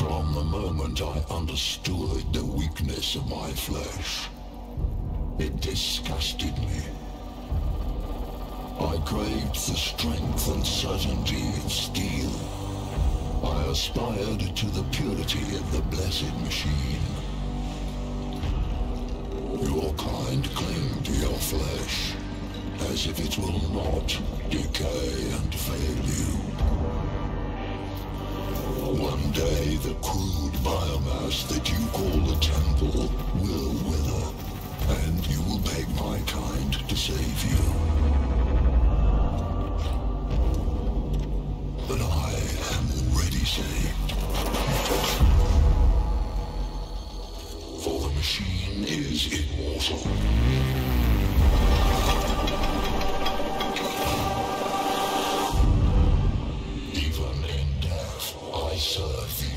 From the moment I understood the weakness of my flesh, it disgusted me. I craved the strength and certainty of steel. I aspired to the purity of the blessed machine. Your kind cling to your flesh, as if it will not decay and fail you. One day the crude biomass that you call a temple will wither, and you will beg my kind to save you. But I am already saved. For the machine is immortal. Serve you.